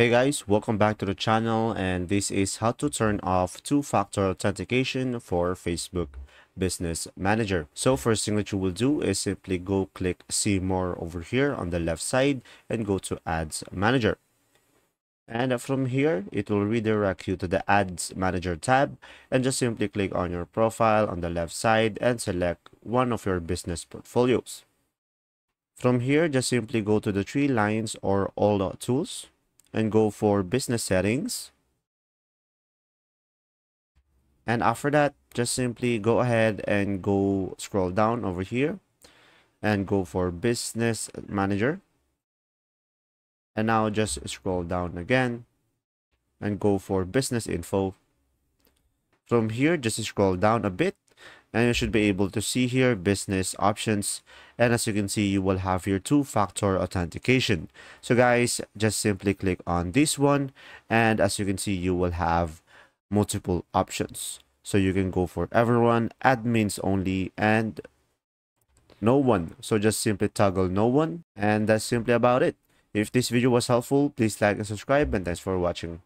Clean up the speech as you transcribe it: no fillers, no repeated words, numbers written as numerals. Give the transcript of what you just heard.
Hey guys, welcome back to the channel, and this is how to turn off two-factor authentication for Facebook Business Manager. So first thing that you will do is simply go click see more over here on the left side and go to Ads Manager. And from here, it will redirect you to the Ads Manager tab, and just simply click on your profile on the left side and select one of your business portfolios. From here, just simply go to the three lines or all tools and go for business settings, and after that just simply go ahead and go scroll down over here and go for business manager, and now just scroll down again and go for business info. From here just scroll down a bit and you should be able to see here business options, and as you can see you will have your two-factor authentication. So guys, just simply click on this one, and as you can see you will have multiple options, so you can go for everyone, admins only, and no one. So just simply toggle no one, and that's simply about it. If this video was helpful, please like and subscribe, and thanks for watching.